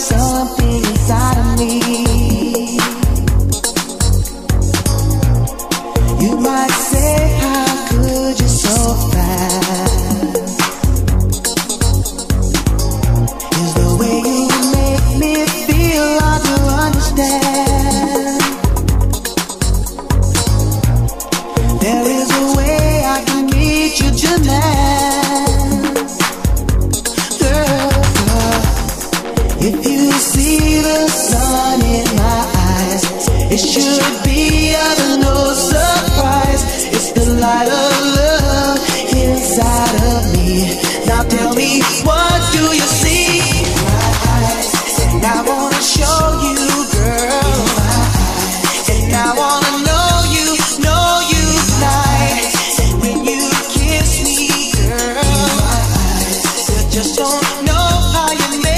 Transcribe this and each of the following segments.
something inside of me. You might say, how could you so fast? Is the way you make me feel hard to understand. There is a way I can meet you, Jeanette. If you see the sun in my eyes, it should be of no surprise. It's the light of love inside of me. Now tell me, what do you see in my eyes? And I wanna show you, girl, in my eyes. And I wanna know you tonight. And when you kiss me, girl, in my eyes, you just don't know how you make me.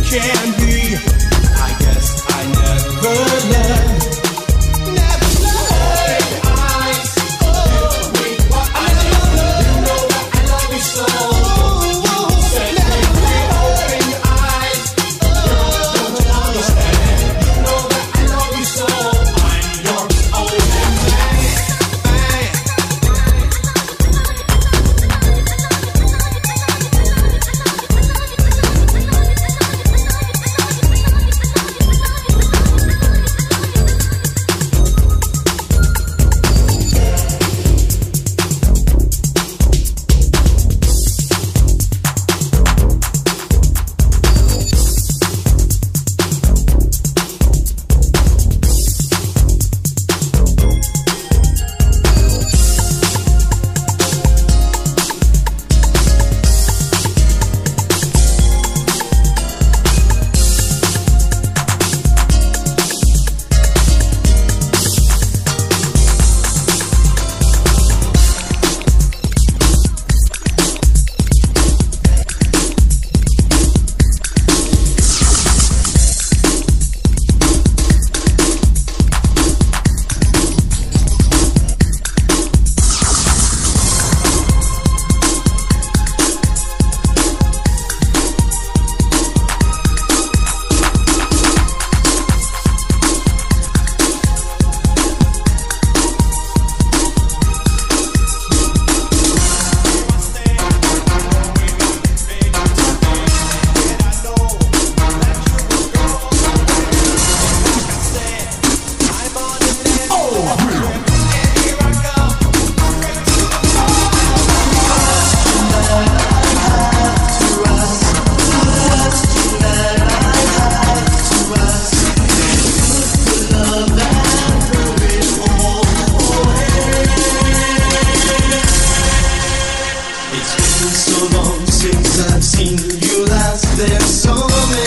Yeah.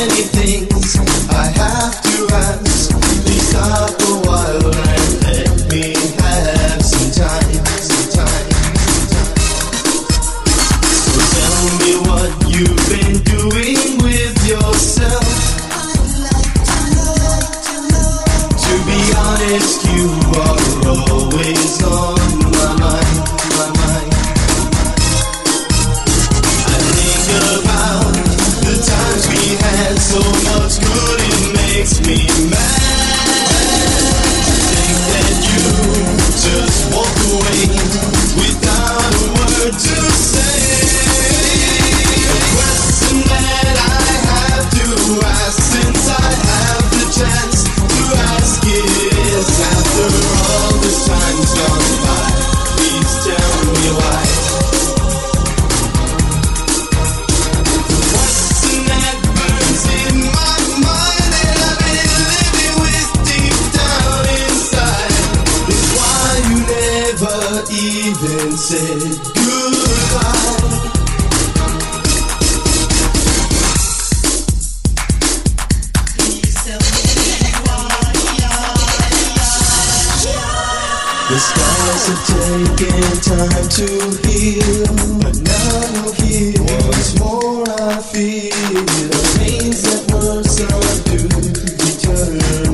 many things I have to ask. Please stop a while and let me have some time, some time, some time. So tell me what you've been doing with yourself. I'd like to know, like to know. To be honest, you are always on my mind, my mind. I think about the times we had so much good, it makes me mad. To think that you just walk away without a word to say. The question that I have to ask, since I have the chance to ask it, is after all this time's gone by, please tell me why. Even said goodbye. Please tell me why. The scars have taken time to heal, but now I'm here. Once more I feel the pains that were so due return again.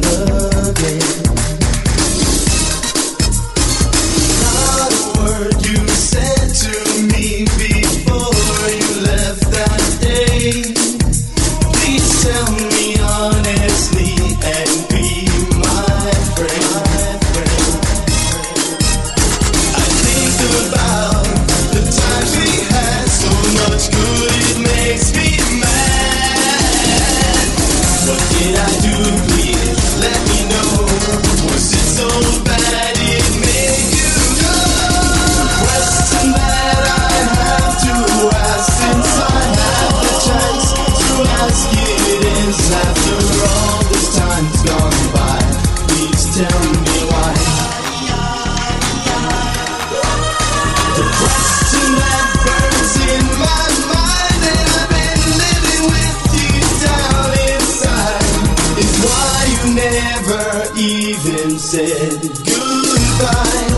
Never even said goodbye.